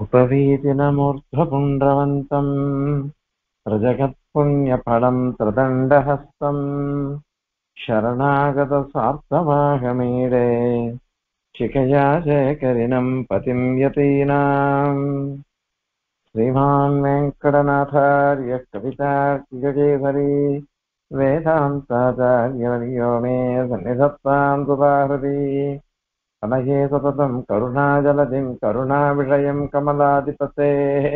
उपवीतिनमूर्ध्वपुण्ड्रवन्तम् रजगत्पुण्यफलं त्रिदण्डहस्तम् शरणागतसार्थवाहमीडे शिखया शेखरिणम् पतिं यतीनाम् श्रीमान् वेङ्कटनाथार्य कवितार्किकेसरी वेदान्ताचार्यवर्यो मे सन्निधत्तां सुधाहृति तनये सततं करुणाजलधिं करुणाविषयं कमलाधिपतेः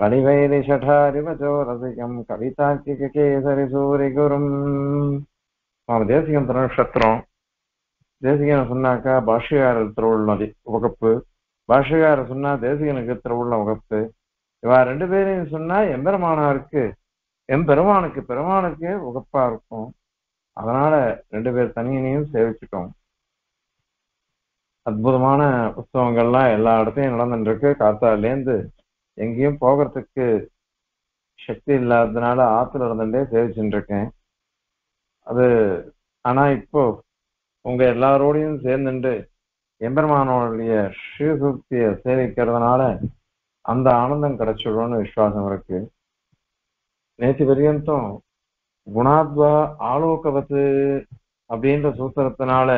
कलिवैरिषठारिवचोरसिकं कवितार्किककेसरिसूरिगुरुम् మన దేశీయం తన నక్షత్రం దేశీయం సున్నాక భాష్యగారు తిరువుళ్ళది ఒకప్పు భాష్యగారు సున్నా தேசிகனுக்கு திருவுள்ள வகுப்பு இவா ரெண்டு பேரையும் சொன்னா எம்பெருமானுக்கு உகப்பா இருக்கும். அதனால ரெண்டு பேர் தனியனையும் சேவிச்சுட்டோம். அற்புதமான உற்சவங்கள்லாம் எல்லா இடத்தையும் நடந்துருக்கு. காத்தாலேந்து எங்கேயும் போகிறதுக்கு சக்தி இல்லாததுனால ஆத்துல இருந்துட்டே சேவிச்சுட்டு இருக்கேன். அது ஆனா இப்போ உங்க எல்லாரோடையும் சேர்ந்துட்டு எம்பெருமானோடைய ஸ்ரீசூக்தியை சேவிக்கிறதுனால அந்த ஆனந்தம் கிடைச்சிடும்னு விசுவாசம் இருக்கு. நேற்று பர்யந்தம் குணாத்வா ஆலோகவத்து அப்படின்ற சூத்திரத்தினால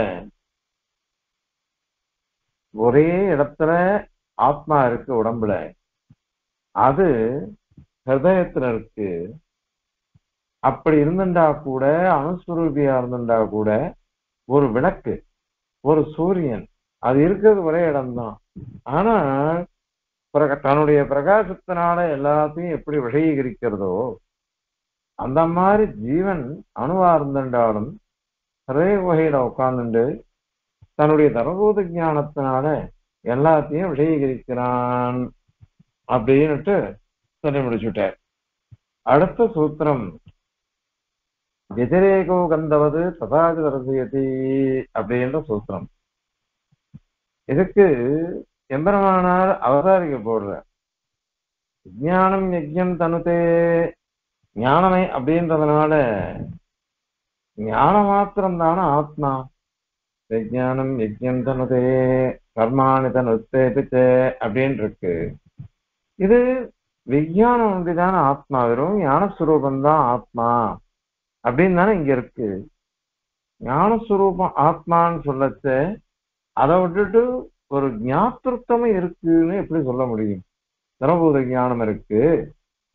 ஒரே இடத்துல ஆத்மா இருக்கு, உடம்புல அது ஹிருதயத்துல இருக்கு. அப்படி இருந்துட்டா கூட அணுஸ்வரூபியா இருந்துட்டா கூட ஒரு விளக்கு ஒரு சூரியன் அது இருக்கிறது ஒரே இடம்தான். ஆனா தன்னுடைய பிரகாசத்தினால எல்லாத்தையும் எப்படி விஷயீகரிக்கிறதோ அந்த மாதிரி ஜீவன் அணுவா இருந்துட்டாலும் ஹிரதய குகையில உட்கார்ந்துட்டு தன்னுடைய தர்மபூத ஞானத்தினால எல்லாத்தையும் விஷயீகரிக்கிறான் அப்படின்னுட்டு சொல்லி முடிச்சுட்டார். அடுத்த சூத்திரம் வெதிரேகோ கந்தவது ததாதி தரசியதி அப்படின்ற சூத்திரம். இதுக்கு எம்பெருமானார் அவதாரிக்க போடுற விஞ்ஞானம் யஜ்யம் தனுதே ஞானமே அப்படின்றதுனால ஞான மாத்திரம்தான ஆத்மா. விஞ்ஞானம் யஜ்யம் தனுதே கர்மானி தனுத்தே பிச்சே அப்படின்னு இருக்கு. இது விஞ்ஞானம் ஒன்றிதான ஆத்மா, வெறும் ஞானஸ்வரூபம்தான் ஆத்மா அப்படின்னு தானே இங்க இருக்கு. ஞானஸ்வரூபம் ஆத்மான்னு சொல்லச்ச அதை விட்டுட்டு ஒரு ஞாபகத்துவம் இருக்குன்னு எப்படி சொல்ல முடியும்? தர்மபூத ஞானம் இருக்கு,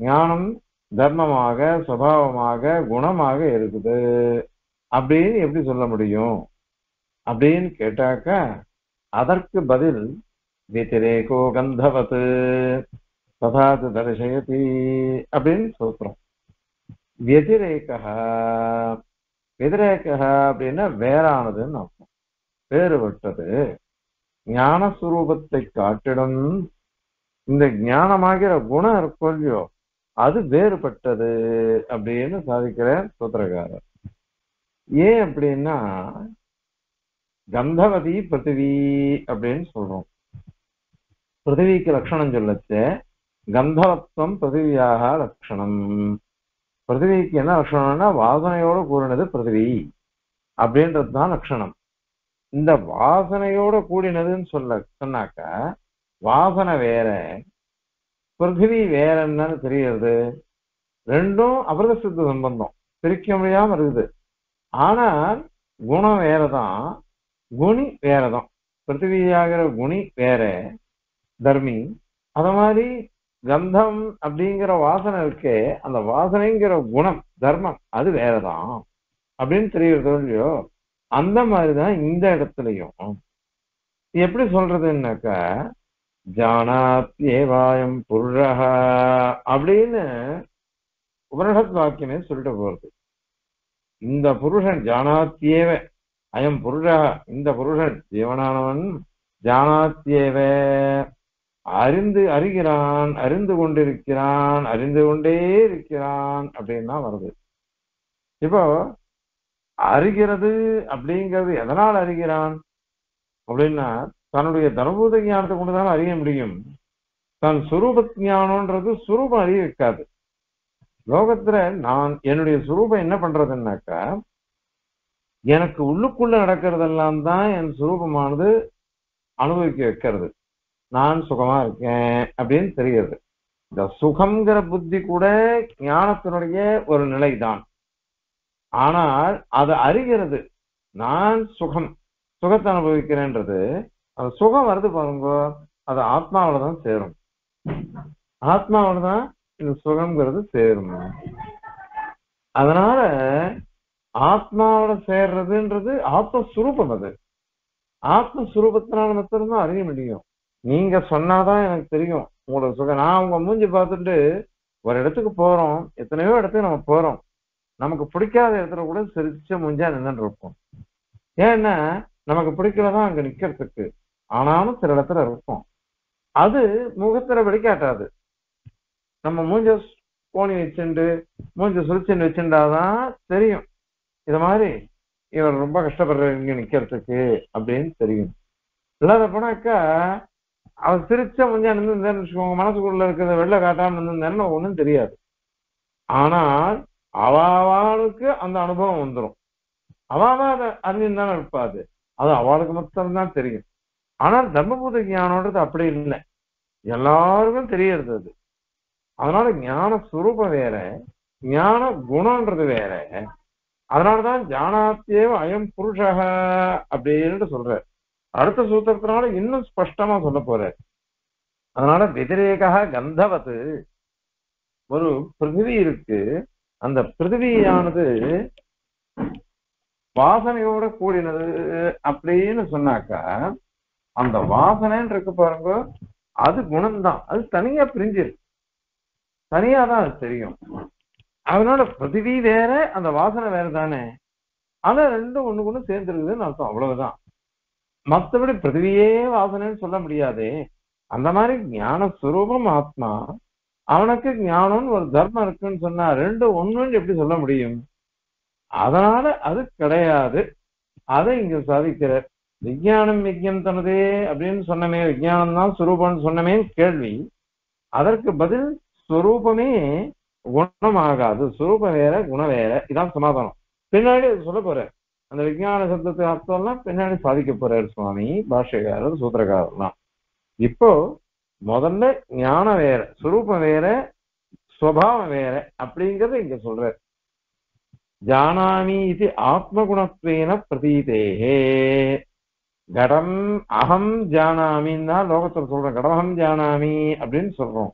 ஞானம் தர்மமாக சுபாவமாக குணமாக இருக்குது அப்படின்னு எப்படி சொல்ல முடியும் அப்படின்னு கேட்டாக்க அதற்கு பதில் விதிரேகோ கந்தவது ததாது தரிசயதி அப்படின்னு சொல்றோம். வெதிரேகா அப்படின்னா வேறானதுன்னு அர்த்தம், வேறுபட்டது. ஞானஸ்வரூபத்தை காட்டிடும் இந்த ஞானமாகிற குணம் இருக்கும் இல்லையோ அது வேறுபட்டது அப்படின்னு சாதிக்கிற சூத்திரகாரர். ஏன் அப்படின்னா கந்தவதி பிருத்திவி அப்படின்னு சொல்றோம். பிருத்திவிக்கு லட்சணம் சொல்லச்சே கந்தவத்வம் பிருத்திவியாக லட்சணம். பிருத்திவிக்கு என்ன லட்சணம்னா வாசனையோடு கூறினது பிருத்திவி அப்படின்றதுதான் லட்சணம். இந்த வாசனையோட கூடினதுன்னு சொன்னாக்க வாசனை வேற பிருத்திவி வேற என்னன்னு தெரியுது. ரெண்டும் அமிர்த சித்த சம்பந்தம், பிரிக்க முடியாம இருக்குது. ஆனால் குணம் வேறதான், குணி வேறதான். பிருத்திவியாகிற குணி வேற தர்மி. அத மாதிரி கந்தம் அப்படிங்கிற வாசனை இருக்கே, அந்த வாசனைங்கிற குணம் தர்மம் அது வேறதான் அப்படின்னு தெரியுறதோ இல்லையோ. அந்த மாதிரிதான் இந்த இடத்துலயும் எப்படி சொல்றதுன்னாக்க ஜானாத்யேவாயம் புருஷஹ அப்படின்னு உபனிஷத் வாக்கியமே சொல்லிட்டு போறது. இந்த புருஷன் ஜானாத்யேவ அயம் புருஷஹ, இந்த புருஷன் ஜீவனானவன் ஜானாத்யேவ அறிந்து கொண்டே இருக்கிறான் அப்படின்னா வருது. இப்போ அறிகிறது அப்படிங்கிறது எதனால் அறிகிறான் அப்படின்னா தன்னுடைய தர்மபூத ஞானத்தை கொண்டுதான் அறிய முடியும். தன் சுரூப ஞானம்ன்றது சுரூபம் அறிய வைக்காது. லோகத்துல நான் என்னுடைய சுரூபம் என்ன பண்றதுன்னாக்கா எனக்கு உள்ளுக்குள்ள நடக்கிறதெல்லாம் தான் என் சுரூபமானது அனுபவிக்க வைக்கிறது. நான் சுகமா இருக்கேன் அப்படின்னு தெரியுது. இந்த சுகம்ங்கிற புத்தி கூட ஞானத்தினுடைய ஒரு நிலைதான். ஆனால் அது அறிகிறது, நான் சுகத்தை அனுபவிக்கிறேன்றது. அது சுகம் வருது பாருங்க, அது ஆத்மாவில தான் சேரும், ஆத்மாவில தான் இந்த சுகம்ங்கிறது சேரும். அதனால ஆத்மாவோட சேர்றதுன்றது ஆத்மஸ்வரூபம். அது ஆத்மஸ்வரூபத்தினால மட்டும்தான் அறிய முடியும். நீங்க சொன்னாதான் எனக்கு தெரியும் உங்களோட சுகம். நான் உங்க மூஞ்சி பார்த்துட்டு ஒரு இடத்துக்கு போறோம், எத்தனையோ இடத்துக்கு நம்ம போறோம், நமக்கு பிடிக்காத இடத்துல கூட சிரிச்ச மூஞ்சா நின்று இருக்கும். ஏன்னா நமக்கு பிடிக்கலதான் அங்க நிக்கிறதுக்கு. ஆனாலும் சில இடத்துல இருக்கும், அது முகத்துல வெளிக்காட்டாது. நம்ம மூஞ்ச கோணி வச்சுண்டு மூஞ்ச சுழிச்சுன்னு வச்சுட்டாதான் தெரியும் இது மாதிரி இவர் ரொம்ப கஷ்டப்படுறவங்க நிக்கிறதுக்கு அப்படின்னு தெரியும். இல்லாத போனாக்கா அவர் சிரிச்ச முஞ்சா நின்றுருந்தேன்னு வச்சுக்கோங்க, மனசுக்குள்ள இருக்கிறத வெளில காட்டாம நின்றுருந்தேன்னு ஒன்றும் தெரியாது. ஆனால் அவளுக்கு அந்த அனுபவம் வந்துடும். அவதான் அதை அறிஞ்சுதானே இருப்பாது, அது அவளுக்கு மட்டும்தான் தெரியும். ஆனால் தர்மபூத ஞானம்ன்றது அப்படி இல்லை, எல்லாருக்கும் தெரியறது அது. அதனால ஞான சுரூபம் வேற, ஞான குணம்ன்றது வேற. அதனாலதான் ஜானாத்தியேவ அயம் புருஷக அப்படின்னு சொல்ற. அடுத்த சூத்திரத்தினால இன்னும் ஸ்பஷ்டமா சொல்ல போற. அதனால வெதிரேக கந்தவத்து ஒரு பிருத்திவி இருக்கு, அந்த பிருத்திவியானது வாசனையோட கூடினது அப்படின்னு சொன்னாக்கா, அந்த வாசனைன்னு இருக்கு பாருங்க, அது குணம்தான். அது தனியா பிரிஞ்சிருக்கு, தனியாதான் அது தெரியும். அதனால பிருத்திவி வேற, அந்த வாசனை வேற தானே. ஆனா ரெண்டும் ஒண்ணு ஒண்ணு சேர்ந்துருக்குதுன்னு அர்த்தம், அவ்வளவுதான். மற்றபடி பிருத்திவியே வாசனைன்னு சொல்ல முடியாதே. அந்த மாதிரி ஞானஸ்வரூபம் ஆத்மா, அவனுக்கு ஞானம்னு ஒரு தர்மம் இருக்குன்னு சொன்னா ரெண்டு ஒண்ணுன்னு எப்படி சொல்ல முடியும்? அதனால அது கிடையாது. அதை இங்க சாதிக்கிற விஞ்ஞானம் விஜயம் தனதே அப்படின்னு சொன்னமே, விஞ்ஞானம் தான் சுரூபம்னு சொன்னமே கேள்வி. அதற்கு பதில் ஸ்வரூபமே குணமாகாது, சுரூபம் வேற குணம் வேற. இதான் சமாதானம். பின்னாடி சொல்ல போற அந்த விஞ்ஞான சப்தத்தை அர்த்தம்லாம் பின்னாடி சாதிக்க போறாரு சுவாமி பாஷைக்காரர் சூத்திரக்காரர்லாம். இப்போ முதல்ல ஞானம் வேற, சுரூபம் வேற, ஸ்வபாவம் வேற அப்படிங்கறத இங்க சொல்ற. ஜானாமி இது ஆத்மகுணத்வேன பிரதீதேஹே. கடம் அகம் ஜானாமின்னா லோகத்துல சொல்றோம், கடமகம் ஜானாமி அப்படின்னு சொல்றோம்.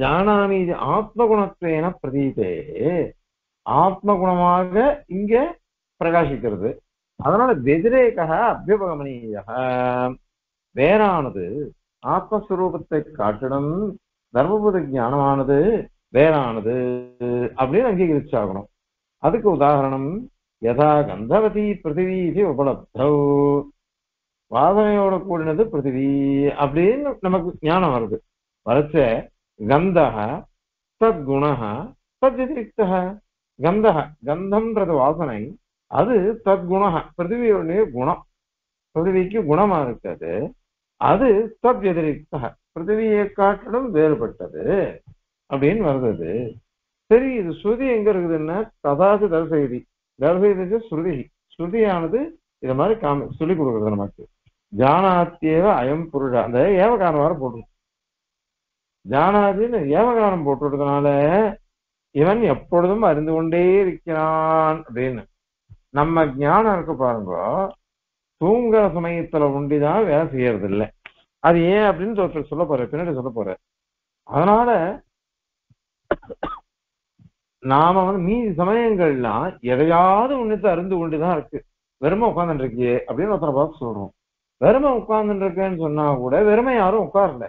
ஜானாமி இது ஆத்மகுணத்வேன பிரதீதே, ஆத்மகுணமாக இங்க பிரகாசிக்கிறது. அதனால வெதிரேக அபியுபகமனீய, வேறானது ஆத்மஸ்வரூபத்தை காட்டிடம் தர்மபுத ஞானமானது வேறானது அப்படின்னு அங்கீகரிச்சாகணும். அதுக்கு உதாரணம் யதா கந்தவதி பிருத்திவி உபலப்தோ, வாசனையோட கூடினது பிருத்திவி அப்படின்னு நமக்கு ஞானம் வருது. வரச்ச கந்தஹ தத் குணஹ தத் விதிரிக்தஹ. கந்தஹ கந்தம்ன்றது வாசனை, அது தத் குணஹ பிருத்திவியுடைய குணம், பிருத்திவிக்கு குணமா இருக்குது. அது தத் விதிரிக்தஹ பிருத்திவியை காட்டிலும் வேறுபட்டது அப்படின்னு வருது. சரி, இது ஸ்ருதி எங்க இருக்குதுன்னா ததாது தர்சயதி, தர்சயதி ஸ்ருதி, ஸ்ருதியானது இது மாதிரி சொல்லி கொடுக்குறது நமக்கு. ஜானாத்தியேவ அயம் புருஷ, அந்த ஏவகாரம் வர போட்டு ஜானாதின்னு ஏவகாரம் போட்டுறதுனால இவன் எப்பொழுதும் அறிந்து கொண்டே இருக்கிறான் அப்படின்னு. நம்ம ஞானம் இருக்க பாருங்க, தூங்குற சமயத்துல ஒண்டிதான் வேலை செய்யறது இல்லை. அது ஏன் அப்படின்னு ஒருத்தர் சொல்ல போற, பின்னாடி சொல்ல போற. அதனால நாம மீதி சமயங்கள்லாம் எதையாவது ஒண்ணுத்த அறிந்து கொண்டுதான் இருக்கு. வெறுமை உட்கார்ந்துட்டு இருக்கே அப்படின்னு ஒருத்தரை பார்த்து சொல்றோம். வெறுமை உட்கார்ந்துட்டு இருக்கேன்னு சொன்னா கூட வெறுமை யாரும் உட்காரல,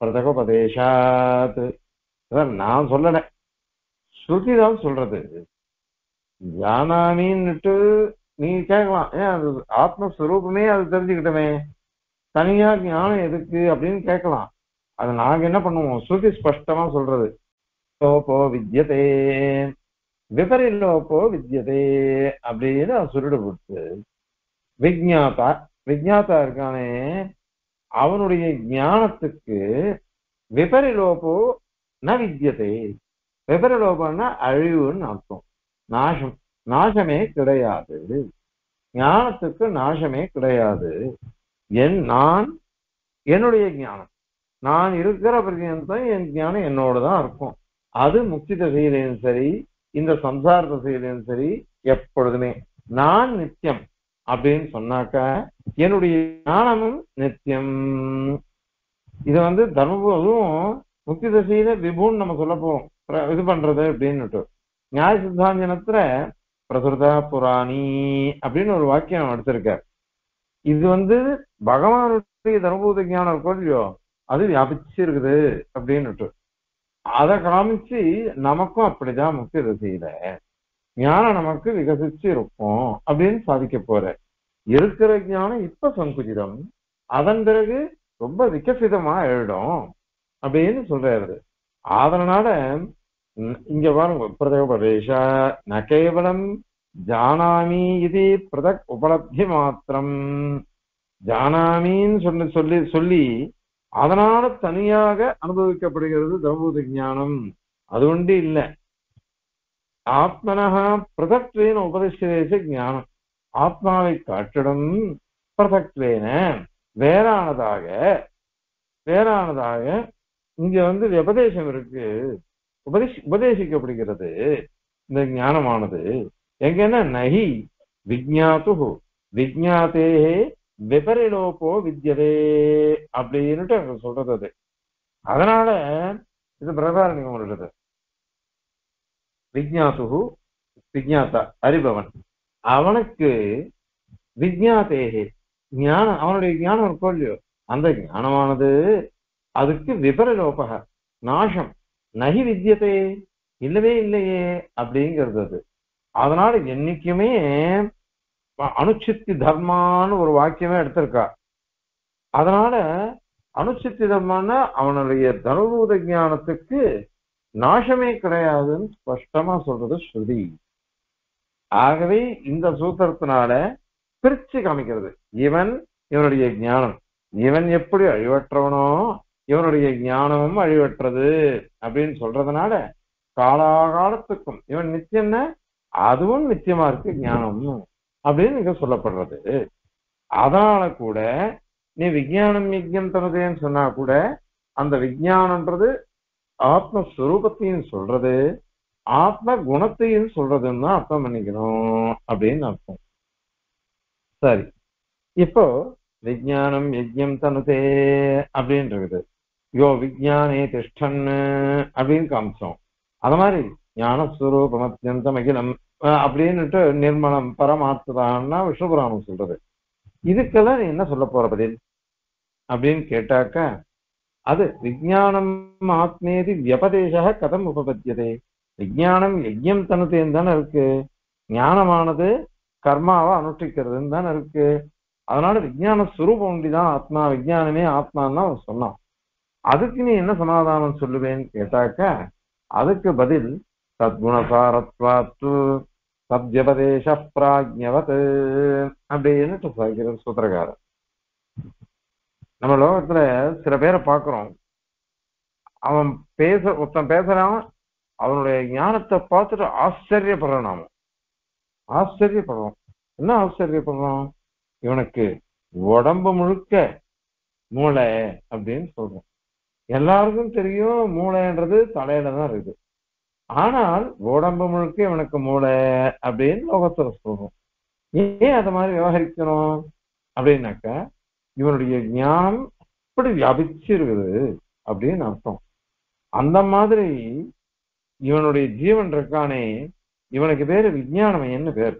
பிரதகோபதேசாத், நான் சொல்லல ஸ்ருதிதான் சொல்றது. ஜானாமின்னுட்டு நீ கேட்கலாம், ஏன் ஆத்மஸ்வரூபமே அது தெரிஞ்சுக்கிட்டமே தனியா ஞானம் எதுக்கு அப்படின்னு கேட்கலாம். அது நாங்க என்ன பண்ணுவோம், ஸ்ருதி ஸ்பஷ்டமா சொல்றது லோபோ வித்யதே விபரிலோபோ வித்யதே அப்படின்னு சுருடு போட்டு விஜ்ஞாதா விஜ்ஞாதா இருக்கானே அவனுடைய ஞானத்துக்கு விபரிலோபோ ந வித்யதே, விபரிலோபம்னா அழிவுன்னு அர்த்தம், நாசம், நாசமே கிடையாது, ஞானத்துக்கு நாசமே கிடையாது. நான் என்னுடைய ஞானம் நான் இருக்கிற பர்யந்தம் என் ஞானம் என்னோட தான் இருக்கும். அது முக்தி தசையிலையும் சரி இந்த சம்சார தசையிலையும் சரி எப்பொழுதுமே நான் நித்தியம் அப்படின்னு சொன்னாக்க என்னுடைய ஞானமும் நித்தியம். இது தர்மபுரம் முக்தி தசையில விபுன்னு நம்ம சொல்ல போறோம் இது பண்றது அப்படின்னுட்டு. நியாய சித்தாந்தனத்துல பிரசுரதா புராணி அப்படின்னு ஒரு வாக்கியம் எடுத்திருக்கார். இது பகவானுடைய தர்மபூத ஞானம் இருக்கோ அது வியாபிச்சு இருக்குது அப்படின்னுட்டு அதை காமிச்சு நமக்கும் அப்படிதான் முக்கிய திசையில ஞானம் நமக்கு விகசிச்சு இருக்கும் அப்படின்னு சாதிக்க போற இருக்கிற ஞானம் இப்ப சங்குஜிதம், அதன் பிறகு ரொம்ப விகசிதமா எழுடும் அப்படின்னு சொல்றாரு. அதனால இங்க பாருங்க பிரதேச ந கேவலம் ஜானாமி இது பிரதக் உபலப்தி மாத்திரம், ஜானாமின்னு சொல்லி சொல்லி சொல்லி அதனால தனியாக அனுபவிக்கப்படுகிறது தர்மபூத ஞானம் அது ஒன்று இல்லை. ஆத்மனஹா பிரதக்வேன உபதிஷ்டதேச ஞானம், ஆத்மாவை காட்டிடும் பிரதக்வேன வேறானதாக வேறானதாக இங்க உபதேசம் இருக்கு, உபதேசிக்கப்படுகிறது இந்த ஞானமானது. எங்கன்னா நகி விஜ்ஞாது விஜ்ஞாதே விபரிலோபோ வித்யதே அப்படின்னுட்டு அங்க சொல்றது. அது அதனால இது பிரதாரணியம் உள்ளது. விஜ்ஞாத்து விஜ்ஞாத்தா அறிபவன் அவனுக்கு விஜ்ஞாதேகே ஞானம் அவனுடைய ஞானம் இருக்கோ இல்லையோ அந்த ஞானமானது அதுக்கு விபரிலோப நாசம் நகி வித்யதே இல்லவே இல்லையே அப்படிங்கிறது அது. அதனால என்னைக்குமே அனுச்சித்தி தர்மான்னு ஒரு வாக்கியமே எடுத்திருக்கா. அதனால அனுச்சித்தி தர்மான்னா அவனுடைய தர்மபூத ஞானத்துக்கு நாசமே கிடையாதுன்னு ஸ்பஷ்டமா சொல்றது ஸ்ருதி. ஆகவே இந்த சூத்திரத்தினால பிரிச்சு காமிக்கிறது இவனுடைய ஞானம், இவன் எப்படி அழிவற்றவனோ இவனுடைய ஞானமும் அழிவற்றது அப்படின்னு சொல்றதுனால காலாகாலத்துக்கும் இவன் நித்தியம்னா அதுவும் நித்தியமா இருக்கு ஞானமும் அப்படின்னு இங்க சொல்லப்படுறது. அதனால கூட நீ விஜயானம் யஜ்யம் தருதுன்னு சொன்னா கூட அந்த விஜயானம்ன்றது ஆத்மஸ்வரூபத்தையும் சொல்றது ஆத்ம குணத்தையும் சொல்றதுன்னு தான் அர்த்தம் பண்ணிக்கணும் அப்படின்னு அர்த்தம். சரி, இப்போ விஜயானம் யஜ்யம் தனுதே அப்படின்னு இருக்குது, யோ விஜயானே திஷ்டன் அப்படின்னு காமிச்சோம். அது மாதிரி ஞானஸ்வரூபம் அத்தியந்தம் அகிலம் அப்படின்னுட்டு நிர்மலம் பரமாத்மதான்னா விஷ்ணுபுராணம் சொல்றது. இதுக்கெல்லாம் நீ என்ன சொல்ல போற பதில் அப்படின்னு கேட்டாக்க அது விஜயானம் ஆத்மேதி வியபதேச கதம் உபபத்தியதே, விஜயானம் யஜ்யம் தனுதேன்னு தானே இருக்கு, ஞானமானது கர்மாவை அனுஷ்டிக்கிறதுன்னு தானே இருக்கு. அதனால விஜயான சுரூபம் ஒண்டிதான் ஆத்மா, விஜயானமே ஆத்மான்னு தான் அவன் சொன்னான். அதுக்கு நீ என்ன சமாதானம் சொல்லுவேன்னு கேட்டாக்க அதுக்கு பதில் சத்குணசாரத்வாத்து சத்யபதேச பிராஜ்ஞவத் அப்படின்னு சாய்க்கிறது சூத்திரகாரர். நம்ம லோகத்துல சில பேரை பார்க்கிறோம், அவன் ஒருத்தன் பேசுறான், அவனுடைய ஞானத்தை பார்த்துட்டு ஆச்சரியப்படுறான், நாம ஆச்சரியப்படுறோம். என்ன ஆச்சரியப்படுறோம், இவனுக்கு உடம்பு முழுக்க மூளை அப்படின்னு சொல்றோம். எல்லாருக்கும் தெரியும் மூளைன்றது தலையில தான் இருக்குது, ஆனால் உடம்பு முழுக்க இவனுக்கு மூளை அப்படின்னு லோகத்துல சொல்றோம். ஏன் அது மாதிரி விவகரிக்கணும் அப்படின்னாக்க இவனுடைய ஞானம் இப்படி வியாபிச்சு இருக்குது அப்படின்னு அர்த்தம். அந்த மாதிரி இவனுடைய ஜீவன் இருக்கானே, இவனுக்கு பேரு விஜயானமயன்னு பேர்.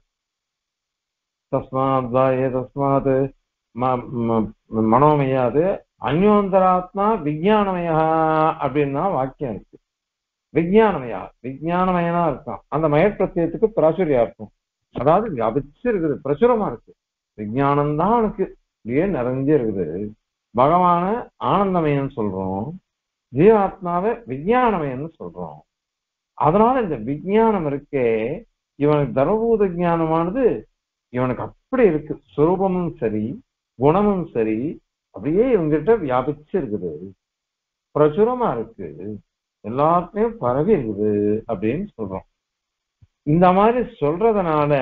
தஸ்மாத் தஸ்மாத் மனோமயாது அந்யோந்தராத்மா விஜயானமய அப்படின்னா வாக்கியம் இருக்கு. விஜயானமயா விஜயானமயனா இருக்கான். அந்த மயப்பிரத்தியத்துக்கு பிராசுரியா இருக்கும். அதாவது வியாபிச்சு இருக்குது, பிரசுரமா இருக்கு. விஜயானம்தான் அவனுக்கு இப்படியே நிறைஞ்சிருக்குது. பகவான ஆனந்தமயன்னு சொல்றோம், ஜீவாத்மாவை விஜயானமயன்னு சொல்றோம். அதனால இந்த விஜயானம் இருக்கே, இவனுக்கு தர்மபூத ஜானமானது இவனுக்கு அப்படி இருக்கு. சுரூபமும் சரி, குணமும் சரி, அப்படியே இவங்கிட்ட வியாபிச்சு இருக்குது, பிரசுரமா இருக்கு, எல்லாத்தையும் பரவி இருக்குது அப்படின்னு சொல்றோம். இந்த மாதிரி சொல்றதுனால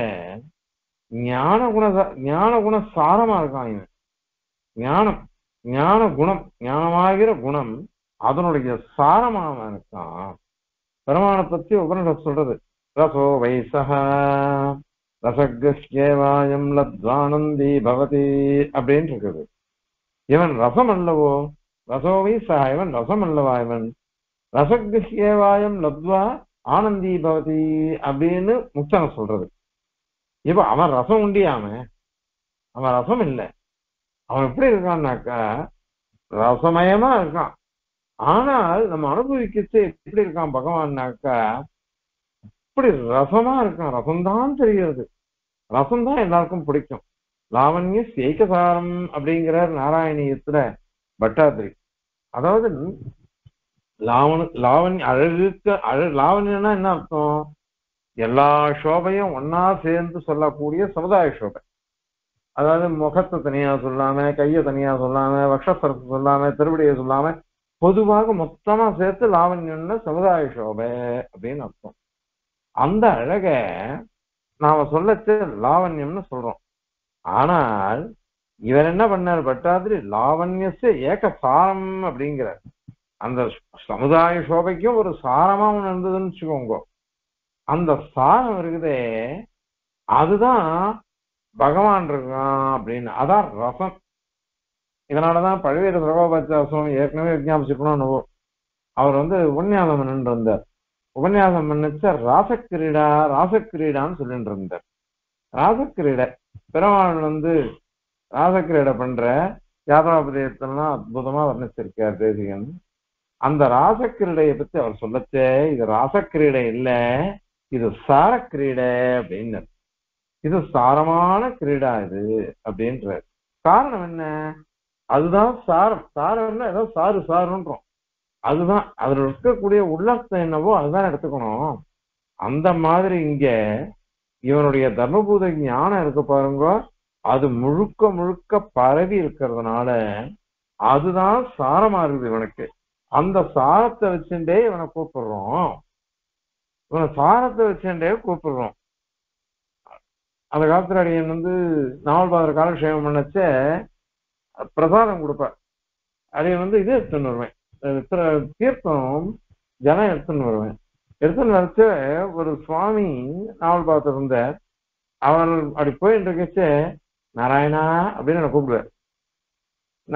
ஞான குண சாரமா இருக்கான் இவன். ஞான குணம் ஞானமாகிற குணம் அதனுடைய சாரமாக இருக்கான். பெருமான பத்தி உபனிஷத் சொல்றது, ரசோ வைசஹ ரசக்யேவாயம் லத்வானந்தி பவதி அப்படின்னு இருக்குது. இவன் ரசம் அல்லவோ, ரசோ வைசஹ இவன் ரசம் அல்லவா, இவன் ரசக்யேவாயம் லத்வா ஆனந்தி பவதி அப்படின்னு முக்தன் சொல்றது. இப்ப அவன் ரசம் உண்டியாம, அவன் ரசம் இல்லை. அவன் எப்படி இருக்கான்னாக்கா ரசமயமா இருக்கான். ஆனால் நம்ம அனுபவிக்கிச்சு எப்படி இருக்கான் பகவான்னாக்கா, இப்படி ரசமா இருக்கான். ரசம்தான் தெரிகிறது, ரசம்தான் எல்லாருக்கும் பிடிக்கும். லாவண்ய சேகசாரம் அப்படிங்கிறார் நாராயணியத்துல பட்டாதிரி. அதாவது லாவண்ய அழகுக்கு லாவண்யம்னா என்ன அர்த்தம்? எல்லா சோபையும் ஒன்னா சேர்ந்து சொல்லக்கூடிய சமுதாய சோபை. அதாவது முகத்தை தனியா சொல்லாம, கையை தனியா சொல்லாம, வக்ஷசரத்தை சொல்லாம, திருவடியை சொல்லாம, பொதுவாக மொத்தமா சேர்த்து லாவண்யம்னா சமுதாய சோபை அப்படின்னு அர்த்தம். அந்த அழக நாம சொல்லச்சு லாவண்யம்னு சொல்றோம். ஆனால் இவர் என்ன பண்ணார் பட்டாதிரி, லாவண்யசு ஏகசாரம் அப்படிங்கிறார். அந்த சமுதாய சோபைக்கும் ஒரு சாரமா ஒன்று இருந்ததுன்னு வச்சுக்கோங்க. அந்த சாரம் இருக்குதே, அதுதான் பகவான் இருக்கான் அப்படின்னு, அதான் ரசம். இதனாலதான் பழவேறு சகோபாச்சார சுவாமி ஏற்கனவே விஞ்ஞாபிச்சுக்கணும்னு அவர் உபன்யாசம் பண்ணிட்டு இருந்தார். உபன்யாசம் பண்ணிச்ச ராசக்கிரீடா ராசக்கிரீடான்னு சொல்லிட்டு இருந்தார். ராசக்கிரீடை பெருமாள் ராசக்கிரீடை பண்ற யாத்ராபதயத்தெல்லாம் அற்புதமா வர்ணிச்சிருக்கார் தேசிகன். அந்த ராசக்கிரீடையை பத்தி அவர் சொல்லச்சே, இது ராசக்கிரீடை இல்லை, இது சாரக்கிரீடை அப்படின்னார். இது சாரமான கிரீடா இது அப்படின்றார். காரணம் என்ன? அதுதான் சாரம். சாரம்னா ஏதோ சாறு சாருன்றோம், அதுதான் அதுல இருக்கக்கூடிய உள்ளத்தை என்னவோ அதுதான் எடுத்துக்கணும். அந்த மாதிரி இங்க இவனுடைய தர்மபூத ஞானம் இருக்க பாருங்க, அது முழுக்க முழுக்க பரவி இருக்கிறதுனால அதுதான் சாரமா இருக்குது இவனுக்கு. அந்த சாரத்தை வச்சுட்டே இவனை கூப்பிடுறோம், இவனை சாரத்தை வச்சுட்டே கூப்பிடுறோம். அந்த காலத்துல அடியன் நாவல்பாதர் காலக்ஷேபம் பண்ணச்ச பிரசாதம் கொடுப்பார். அடியன் இது எடுத்துன்னு வருவேன், தீர்த்தம் ஜனம் எடுத்துன்னு வருவேன். எடுத்துன்னு வரச்ச ஒரு சுவாமி நாவல்பாதர் இருந்தார். அவன் அப்படி போயிட்டு இருக்கச்ச நாராயணா அப்படின்னு என்னை கூப்பிடுவார்.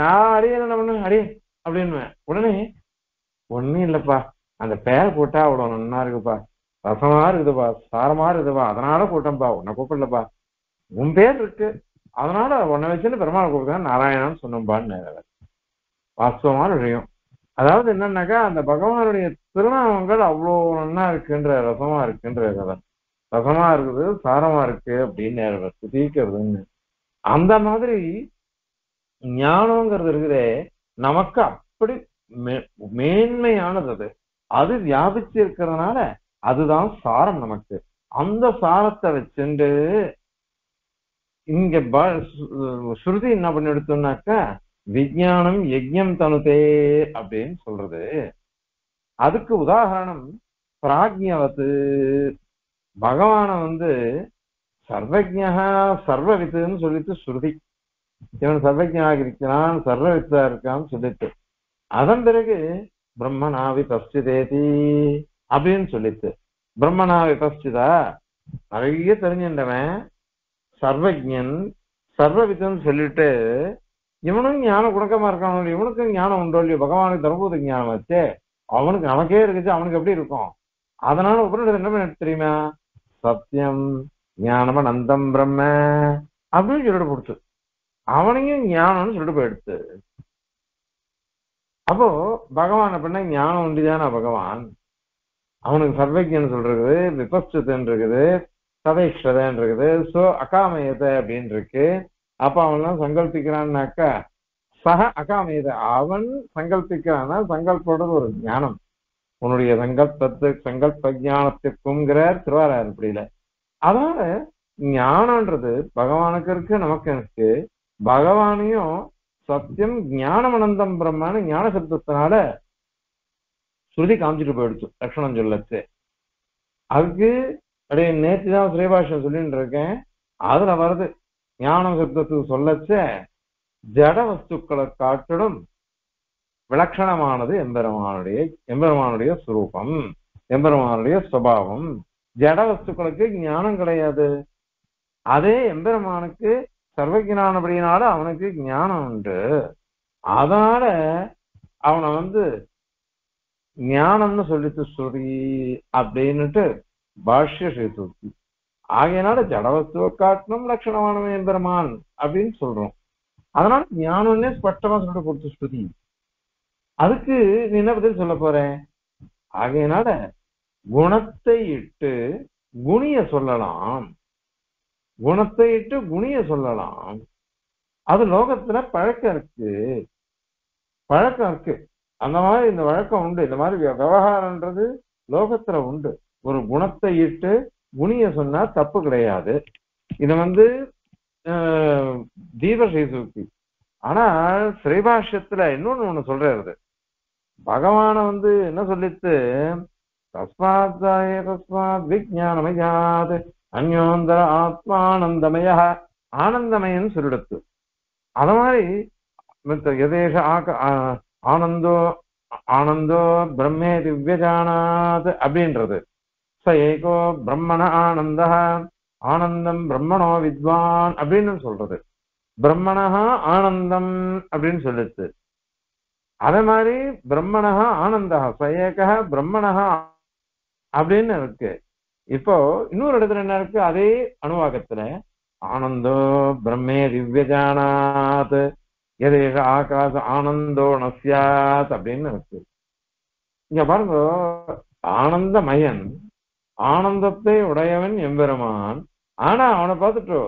நான் அடியே என்ன பண்ண அடியே அப்படின்னுவேன். உடனே ஒண்ணும் இல்லப்பா, அந்த பேர் போட்டா அவ்வளோ நன்னா இருக்குப்பா, ரசமா இருக்குதுப்பா, சாரமா இருக்குதுப்பா, அதனால கூட்டம்பா, உன்னை கூப்பிடலப்பா, உன் பேர் இருக்கு, அதனால உன்னை வச்சுன்னு பெருமாள் கூப்பிடுறேன் நாராயணான்னு சொன்னம்பான்னு. வாஸ்தவமான விஷயம். அதாவது என்னன்னாக்கா அந்த பகவானுடைய திருநாமங்கள் அவ்வளோ நன்னா இருக்குன்ற, ரசமா இருக்குன்ற, ரசமா இருக்குது, சாரமா இருக்கு அப்படின்னு சுதிக்கிறதுன்னு. அந்த மாதிரி ஞானங்கிறது இருக்குதே நமக்கு, அப்படி மேன்மையானது அது. அது வியாபிச்சு இருக்கிறதுனால அதுதான் சாரம் நமக்கு. அந்த சாரத்தை வச்சுண்டு இங்க ஸ்ருதி என்ன பண்ணி எடுத்தோம்னாக்கா, விஜயானம் யஜ்ஞம் தனுதே அப்படின்னு சொல்றது. அதுக்கு உதாரணம் பிராஜ்ஞவத்து, பகவான சர்வஜ்ஞா சர்வவித்துன்னு சொல்லிட்டு ஸ்ருதி, இவன் சர்வஜ்ஞனாக இருக்கிறான், சர்வவித்தா இருக்கான்னு சொல்லிட்டு, அதன் பிறகு பிரம்மனாவி பஸ்திதேதி அப்படின்னு சொல்லிட்டு, பிரம்மனாவி பஸ்திதா நிறைய தெரிஞ்சின்றவன் சர்வஜன் சர்வவிதன்னு சொல்லிட்டு, இவனும் ஞானம் குணக்கமா இருக்கானோ, இவனுக்கும் ஞானம் உண்டோ இல்லையோ, பகவானுக்கு தர்மபூத ஞானம் வச்சே, அவனுக்கு நமக்கே இருந்துச்சு, அவனுக்கு எப்படி இருக்கும்? அதனால உபனிஷத்து என்ன பண்ண தெரியுமா, சத்தியம் ஞானமா நந்தம் பிரம்ம அப்படின்னு சொல்லிட்டு கொடுத்து அவனையும் ஞானம்னு சொல்லிட்டு போயிடுத்து. அப்போ பகவான் அப்படின்னா ஞானம் ஒன்றிதானா பகவான்? அவனுக்கு சர்வஜன்னு சொல்றது, விபஸ்தன் இருக்குது, சதைஷ்டதன் இருக்குது, சோ அகாமயத்தை அப்படின்னு இருக்கு. அப்ப அவன்லாம் சங்கல்பிக்கிறான்னாக்கா சக அகாமயத, அவன் சங்கல்பிக்கிறான்னா சங்கல்போட ஒரு ஞானம், உன்னுடைய சங்கல்பத்து சங்கல்ப ஞானத்துக்குங்கிறார் திருவாரார் இப்படியில. அதாவது ஞானம்ன்றது பகவானுக்கு இருக்கு, நமக்கு இருக்கு. பகவானையும் சத்தியம் ஞானமனந்தம் பிரம்மான்னு ஞான சப்தத்தினால ஸ்ருதி காமிச்சிட்டு போயிடுச்சு லட்சணம் சொல்லச்சு. அதுக்கு அப்படியே நேற்று தான் ஸ்ரீபாஷன் சொல்லிட்டு இருக்கேன், அதுல வருது ஞான சப்தத்துக்கு சொல்லச்ச ஜட வஸ்துக்களை காட்டிடும் விலட்சணமானது எம்பெருமானுடைய சுரூபம், எம்பெருமானுடைய சுபாவம். ஜட வஸ்துக்களுக்கு ஞானம் கிடையாது, அதே எம்பெருமானுக்கு சர்வஜனானபடியினால அவனுக்கு ஞானம் உண்டு. அதனால அவனை ஞானம்னு சொல்லித்து ஸ்ருதி அப்படின்னுட்டு பாஷ்ய சேத்து. ஆகையினால ஜடவஸ்துவை காட்டினும் லட்சணமானவன் எம்பெருமான் அப்படின்னு சொல்றோம். அதனால ஞானம்னே ஸ்பஷ்டமா சொல்லிட்டு கொடுத்து ஸ்ருதி. அதுக்கு நீ என்ன பதில் சொல்ல போற? ஆகையினால குணத்தை இட்டு குணிய சொல்லலாம், குணத்தை இட்டு குணிய சொல்லலாம். அது லோகத்துல பழக்கம் இருக்கு, பழக்கம் இருக்கு, அந்த மாதிரி இந்த வழக்கம் உண்டு, இந்த மாதிரி விவகாரம்ன்றது லோகத்துல உண்டு. ஒரு குணத்தை இட்டு குணிய சொன்னா தப்பு கிடையாது. இது தீபசேசுக்தி. ஆனால் ஸ்ரீபாஷ்யத்துல இன்னொன்னு ஒண்ணு சொல்றது, பகவான என்ன சொல்லித்து, தஸ்மாத்தாய தஸ்மாத் விஜானமயாத் அந்யோந்தர ஆத்மானந்தமய ஆனந்தமயன்னு சொல்லிடுத்து. அத மாதிரி எதேஷ ஆனந்தோ ஆனந்தோ பிரம்மே திவ்யஜானாத் அப்படின்றது, ச ஏகோ பிரம்மண ஆனந்த ஆனந்தம் பிரம்மணோ வித்வான் அப்படின்னு சொல்றது, பிரம்மணஹா ஆனந்தம் அப்படின்னு சொல்லிடுது. அதே மாதிரி பிரம்மணஹா ஆனந்தா ச ஏகஹ பிரம்மணஹா அப்படின்னு இருக்கு. இப்போ இன்னொரு இடத்துல என்ன இருக்கு, அதே அனுவாகத்துல ஆனந்தோ பிரம்மே திவ்யஜானாத் எதேஷ ஆகாச ஆனந்தோ நஸ்யாத் அப்படின்னு இருக்கு. இங்க பாருங்க, ஆனந்தமயன் ஆனந்தத்தை உடையவன் எம்பெருமான். ஆனா அவனை பார்த்துட்டு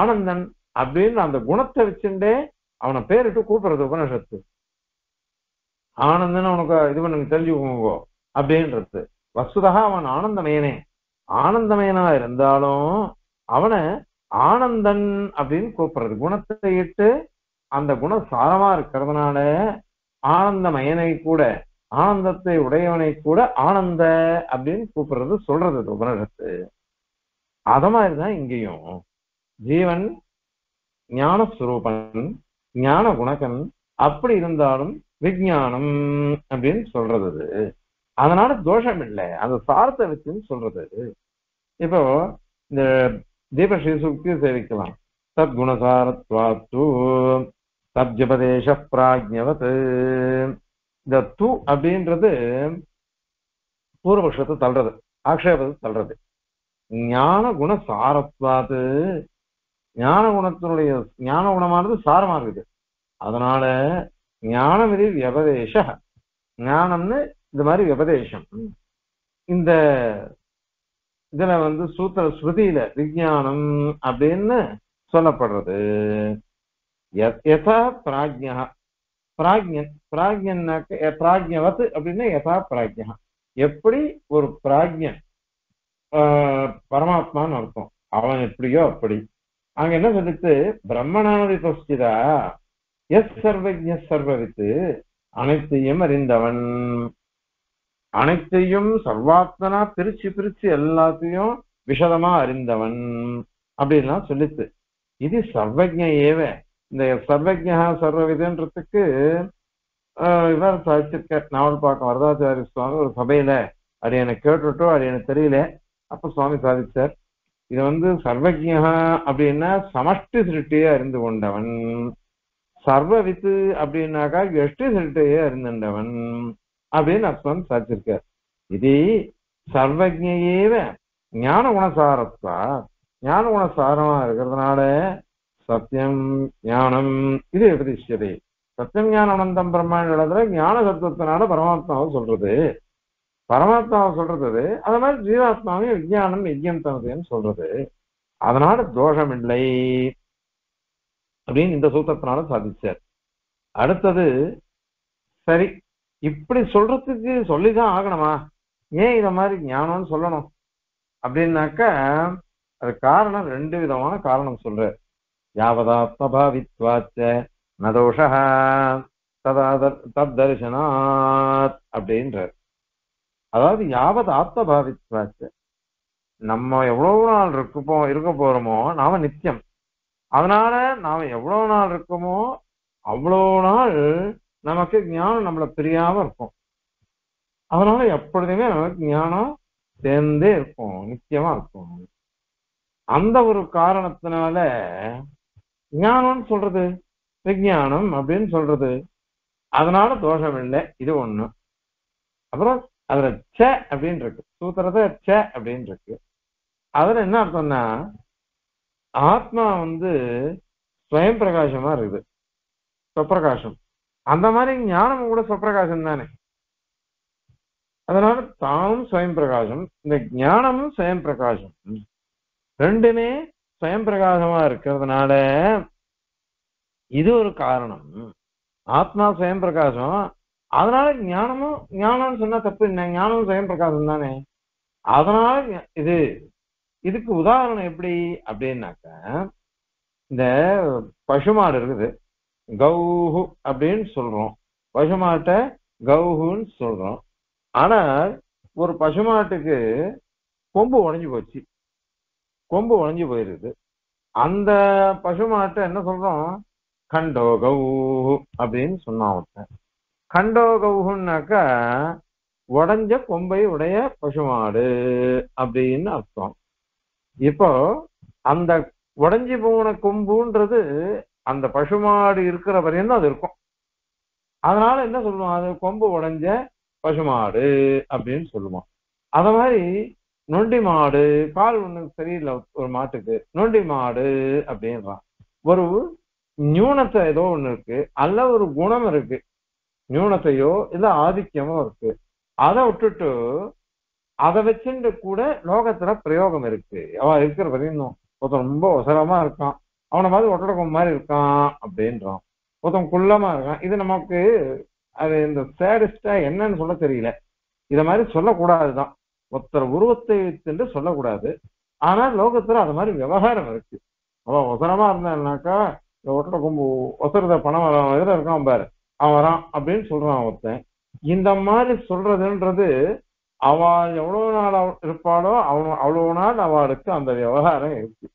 ஆனந்தன் அப்படின்னு அந்த குணத்தை வச்சுட்டே அவனை பேரிட்டு கூப்பிடுறது உபனிஷத்து. ஆனந்தன்னு அவனுக்கு இது பண்ணு தெரிஞ்சுக்கோங்க அப்படின்றது. வசுதகா அவன் ஆனந்தமயனே, ஆனந்தமயனா இருந்தாலும் அவனை ஆனந்தன் அப்படின்னு கூப்பிடுறது குணத்தை இட்டு. அந்த குணம் சாரமா இருக்கிறதுனால ஆனந்தமயனை கூட, ஆனந்தத்தை உடையவனை கூட ஆனந்த அப்படின்னு கூப்பிடுறது சொல்றது உபனிஷத்து. அத மாதிரிதான் இங்கேயும் ஜீவன் ஞானஸ்வரூபன், ஞான குணகன், அப்படி இருந்தாலும் விஞ்ஞானம் அப்படின்னு சொல்றது. அதனால தோஷம் இல்லை, அந்த சாரத்தை வச்சுன்னு சொல்றது. இப்போ இந்த தீபசேசுக்தி சேவிக்கலாம், தத் குணசாரத்வாத்து தத் ஜபதேஷ பிராஜ்ஞவத். இந்த தூ அப்படின்றது பூர்வபக்ஷத்தை தள்ளுறது, ஆக்ஷேபத்தை தள்ளுறது. ஞான குண சாரத்வாது, ஞான குணத்தினுடைய ஞான குணமானது சாரமா இருக்குது. அதனால ஞானம் இது வியபதேச ஞானம்னு இந்த மாதிரி வியபதேசம். இந்த இதுல சூத்திர ஸ்ருதியில விஞ்ஞானம் அப்படின்னு சொல்லப்படுறது. யதா பிராஜ்ஞா பிராஜ்ஞன், பிராஜ்ஞன்னாக்க பிராஜ்ஞவத் அப்படின்னா யதா பிராஜ்ஞா, எப்படி ஒரு பிராஜ்ஞன் பரமாத்மான்னு அர்த்தம், அவன் எப்படியோ அப்படி. அங்க என்ன சொல்லிட்டு பிரம்மணாதி பஸ்திதா எஸ் சர்வஜ்ஞ சர்வவித்து, அனைத்தையும் அறிந்தவன், அனைத்தையும் சர்வாத்மனா பிரிச்சு பிரிச்சு எல்லாத்தையும் விஷதமா அறிந்தவன் அப்படின்லாம் சொல்லித்து. இது சர்வஜ்ஞ ஏவ, இந்த சர்வஜ்ஞா சர்வவிதன்றதுக்கு இவர் சாதிச்சிருக்க நாவல்பாக்கம் வரதாச்சாரிய சுவாமி ஒரு சபையில அது எனக்கு கேட்டுட்டோ அது எனக்கு தெரியல, அப்ப சுவாமி சாதிச்சார். இது சர்வஜ்ஞா அப்படின்னா சமஷ்டி சிருஷ்டியே அறிந்து கொண்டவன், சர்வவித்து அப்படின்னாக்கா எஷ்டி சிருட்டையே அறிந்துண்டவன். அப்படின்னு அப்பன் சாதிச்சிருக்கார். இது சர்வஜ்ஞையேவ ஞான குணசாரத்தா, ஞான குணசாரமா இருக்கிறதுனால சத்தியம் ஞானம் இது உபதிஷ்யதே. சத்தியம் ஞான அனந்தம் பிரம்மாண்டத்துல ஞான தத்துவத்தினால பரமாத்மாவை சொல்றது, பரமாத்மாவை சொல்றது. அது மாதிரி ஜீவாத்மாவையும் விஜயானம் யஜ்யம் தனதுன்னு சொல்றது. அதனால தோஷம் இல்லை அப்படின்னு இந்த சூத்திரத்தினால சாதிச்சார். அடுத்தது, சரி இப்படி சொல்றதுக்கு சொல்லிதான் ஆகணுமா, ஏன் இத மாதிரி ஞானம்னு சொல்லணும் அப்படின்னாக்கா அது காரணம் ரெண்டு விதமான காரணம் சொல்ற. யாவதாத்மபாவித்வாச்ச நதோஷா தத்தர்சனாத் அப்படின்றார். அதாவது யாவத் ஆத்மபாவித்வாச்ச, நம்ம எவ்வளவு நாள் இருக்க போறோமோ நாம நித்தியம், அதனால நாம எவ்வளவு நாள் இருக்கோமோ அவ்வளோ நாள் நமக்கு ஞானம் நம்மளை பிரியாம இருக்கும். அதனால எப்பொழுதுமே நமக்கு ஞானம் சேர்ந்தே இருக்கும், நிச்சயமா இருக்கும். அந்த ஒரு காரணத்தினால ஞானம்னு சொல்றது விஞ்ஞானம் அப்படின்னு சொல்றது. அதனால தோஷம் இல்லை, இது ஒண்ணு. அப்புறம் அதுல ச அப்படின்னு இருக்கு, சூத்திரத்தை ச அப்படின்னு இருக்கு. அதுல என்ன அர்த்தம்னா ஆத்மா ஸ்வயம் பிரகாசமா இருக்குது, சொப்பிரகாசம். அந்த மாதிரி ஞானம் கூட சொப்பிரகாசம் தானே, அதனால தானும் ஸ்வயம் பிரகாசம், இந்த ஞானமும் ஸ்வயம் பிரகாசம், ரெண்டுமே ஸ்வயம் பிரகாசமா இருக்கிறதுனால இது ஒரு காரணம். ஆத்மா ஸ்வயம் பிரகாசம், அதனால ஞானமும், ஞானம்னு சொன்னா தப்பு என்ன, ஞானமும் ஸ்வயம் பிரகாசம் தானே. அதனால இதுக்கு உதாரணம் எப்படி அப்படின்னாக்கா, இந்த பசுமாடு இருக்குது, கௌஹு அப்படின்னு சொல்றோம், பசுமாட்டை கௌஹுன்னு சொல்றோம். ஆனா ஒரு பசுமாட்டுக்கு கொம்பு உடைஞ்சு போச்சு, கொம்பு உடைஞ்சு போயிருது. அந்த பசுமாட்டை என்ன சொல்றோம், கண்டோ கௌஹு அப்படின்னு சொன்னா ஒருத்தன். கண்டோ கௌஹுன்னாக்கா உடைஞ்ச கொம்பை உடைய பசுமாடு அப்படின்னு அர்த்தம். இப்போ அந்த உடைஞ்சி போன கொம்புன்றது அந்த பசுமாடு இருக்கிற வரையும் தான் அது இருக்கும். அதனால என்ன சொல்லுவோம், அது கொம்பு உடைஞ்ச பசுமாடு அப்படின்னு சொல்லுவோம். அத மாதிரி நொண்டி மாடு, கால் ஒண்ணு சரியில்லை ஒரு மாட்டுக்கு, நொண்டி மாடு அப்படின்றான். ஒரு நியூனத்தை ஏதோ ஒண்ணு இருக்கு, அல்ல ஒரு குணம் இருக்கு, நியூனத்தையோ இல்ல ஆதிக்கமோ இருக்கு, அதை விட்டுட்டு அதை வச்சுட்டு கூட லோகத்துல பிரயோகம் இருக்கு. அவன் இருக்கிற வரையும் ஒருத்தன் ரொம்ப ஒசரமா இருக்கான், அவனை மாதிரி ஒட்டடக்கம் மாதிரி இருக்கான் அப்படின்றான். ஒருத்தன் குள்ளமா இருக்கான். இது நமக்கு அது இந்த சேடிஸ்டா என்னன்னு சொல்ல தெரியல, இத மாதிரி சொல்லக்கூடாதுதான், ஒருத்தர் உருவத்தை வைத்துட்டு சொல்லக்கூடாது. ஆனா லோகத்துல அது மாதிரி விவகாரம் இருக்கு. அவன் ஒசரமா இருந்தான்னாக்கா ஒட்டட கொம்பு ஒசரத பணம் இதுல இருக்கான் பாரு, அவன் வரான் அப்படின்னு சொல்றான் ஒருத்தன். இந்த மாதிரி சொல்றதுன்றது அவள் எவ்வளவு நாள் இருப்பாளோ அவ்வளவு நாள் அவளுக்கு அந்த விவகாரம் இருக்கு,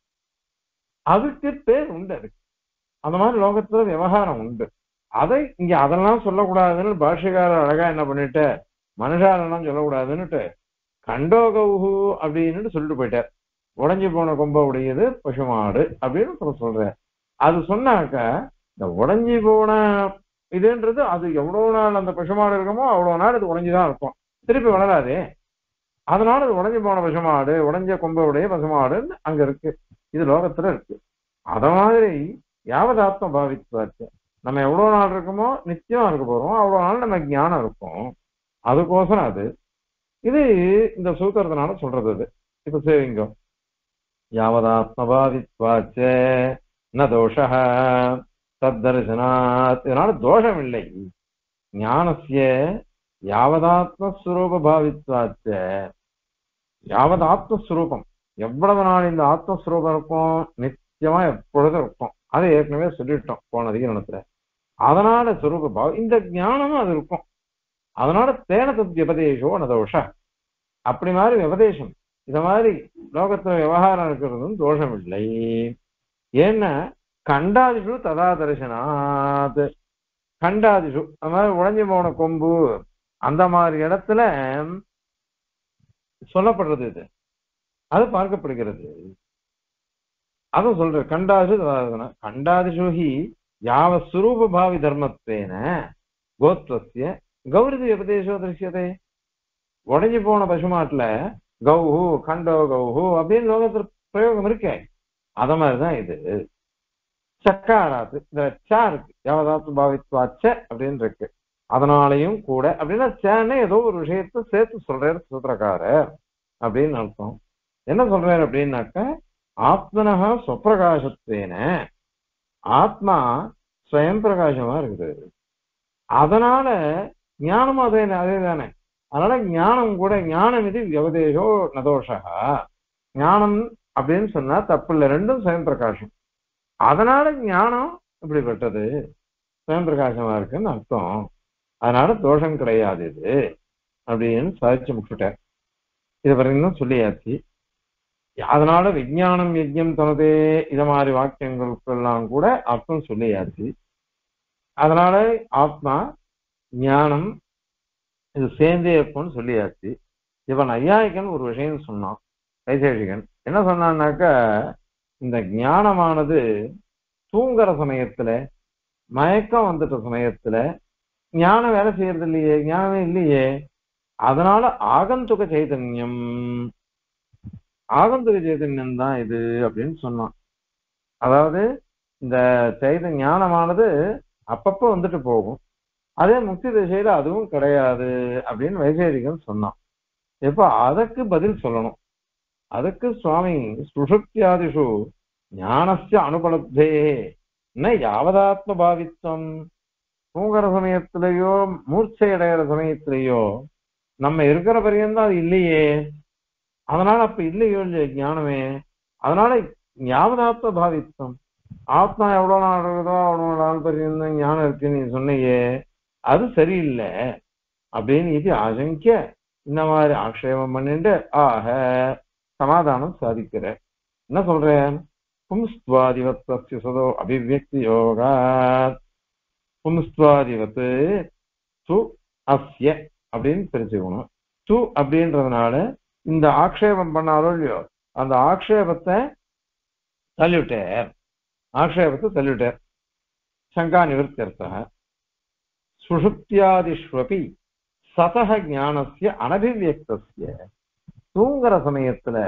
அதுக்கு பேர் உண்டு. அதுக்கு அந்த மாதிரி லோகத்துல விவகாரம் உண்டு. அதை இங்க அதெல்லாம் சொல்லக்கூடாதுன்னு பாஷைக்காரர் அழகா என்ன பண்ணிட்டு, மனுஷாலெல்லாம் சொல்லக்கூடாதுன்னுட்டு கண்டோ கௌஹு அப்படின்னு சொல்லிட்டு போயிட்டார். உடஞ்சி போன கொம்ப உடையது பசுமாடு அப்படின்னு சொல்ற. அது சொன்னாக்க இந்த உடஞ்சி போன இதுன்றது அது எவ்வளவு நாள் அந்த பசுமாடு இருக்கமோ அவ்வளவு நாள் அது உடஞ்சிதான் இருக்கும், திருப்பி வளராது. அதனால அது உடஞ்சி போன பசுமாடு, உடஞ்ச கொம்ப உடைய பசுமாடுன்னு அங்க இருக்கு, இது லோகத்துல இருக்கு. அத மாதிரி யாவதாத்மம் பாவித்து நம்ம எவ்வளவு நாள் இருக்கோமோ நிச்சயமா இருக்க போறோம், அவ்வளவு நாள் நம்ம ஞானம் இருக்கும். அதுக்கோசரம் அது இது இந்த சூத்திரத்தினால சொல்றது. அது இப்ப சேவிங்க யாவதாத்ம பாவித்வாச்சே ந தோஷா தத்தர்சனாத், இதனால தோஷம் இல்லை. ஞானஸ்ய யாவதாத்மஸ்வரூப பாவித்வாச்சே, யாவது ஆத்மஸ்வரூபம் எவ்வளவு நாள் இந்த ஆத்மஸ்வரூபம் இருக்கும், நிச்சயமா எப்பொழுதும் இருக்கும். அதை ஏற்கனவே சொல்லிட்டோம் போன அதிகத்துல. அதனால சுரூப பாவம் இந்த ஞானமும் அது இருக்கும். அதனால தேனதத் விபதேஷோ நதோஷ, அப்படி மாதிரி விபதேசம் இத மாதிரி லோகத்துல விவகாரம் இருக்கிறதும் தோஷம் இல்லை. ஏன்னா கண்டாதிஷு ததா தரிசனாத், கண்டாதிஷு அது மாதிரி உடஞ்சி போன கொம்பு அந்த மாதிரி இடத்துல சொல்லப்படுறது, இது அது பார்க்கப்படுகிறது. அதான் சொல்ற கண்டாதிஷு ததாதன, கண்டாதிஷு யாவ சுரூப பாவி தர்மத்தேன கோத்வஸ்ய Gauri Upadesho Drishyate. What did you want of Shumatla? Go who, Kando, go who, a bit longer Prayogam. Adamazai Chakara, the Chark, Yavatu Bavitwa Che, Abdinrik. Adanalayum Kuda, Abdina Chane, over the set to Solder Sutrakar, Abdin also. Then a Solder Abdinaka, Atmanaha Sopragashate, Atma, Swayam Prakasham. Adanale, Yanama de Nadane. Another Yanam good and Yanamit Yavadejo Nadosha. Yanam Abdin Sanat, Apulendum Swayam Prakasham. Adanale Yana, Private Swayam Prakasham Arkan, Atom. Another Dosan Kraya did Abdin Sajum Futter. Is very no Suliati. Adanada Vigyanam Vidyam Tonade, Idamari Wakangal Kulanguda, Atom Suliati. Adana Atma Nyanam is the same day upon Suliati. Even a yakan would retain Suna. I said again, Enasana Naka in the Gnana Mana de Tungarasanayatle, Maeka on the Tasanayatle, Nyana Verasir the Lie, Yana Lie, Adana Agan took a Chaitanium Agan to the Chaitanianda, the Abdin Suna. Ada the Chaitanyana Mana de. அப்பப்ப வந்துட்டு போகும் அதே முக்தி தேசையில அதுவும் கிடையாது அப்படினு வைசேரிகன் சொன்னான் இப்ப ಅದಕ್ಕೆ பதில் சொல்லணும் ಅದಕ್ಕೆ சுவாமி சுஷுப்தியாதிஷு ஞானस्य அனுபலப்தே ந யாவதாத்ம பாவித்தம் தூங்குற சமயத்திலயோ மூர்ச்சை அடைகிற சமயத்திலயோ நம்ம இருக்கிற பரியந்த அது இல்லையே அதனால அப்ப இல்லையோ ஞானமே அதனால யாவதாத்ம பாவித்தம் ஆத்மா எவ்வளவு நாள் இருக்குதோ அவ்வளவு நாள் பரிந்து ஞானம் இருக்குன்னு நீ சொன்னையே அது சரியில்லை அப்படின்னு இது ஆசங்க இந்த மாதிரி ஆக்ஷேபம் பண்ணிட்டு ஆக சமாதானம் சாதிக்கிற என்ன சொல்றேன் பும்ஸ்துவாதிவத்த சதோ அபிவியக்தி யோகா பும்ஸ்துவாதிவத்து து அஸ்ய அப்படின்னு தெரிஞ்சுக்கணும் து அப்படின்றதுனால இந்த ஆக்ஷேபம் பண்ணாலோ இல்லையோ அந்த ஆக்ஷேபத்தை தள்ளிவிட்ட ஆக்ஷேபத்தை தள்ளிட்டார் சங்கா நிவர்த்தியர்த்தா சுஷுப்தியாதிஷ்வபி சதஹ ஞானஸ்ய அனபிவ்யக்தஸ்ய தூங்குற சமயத்துல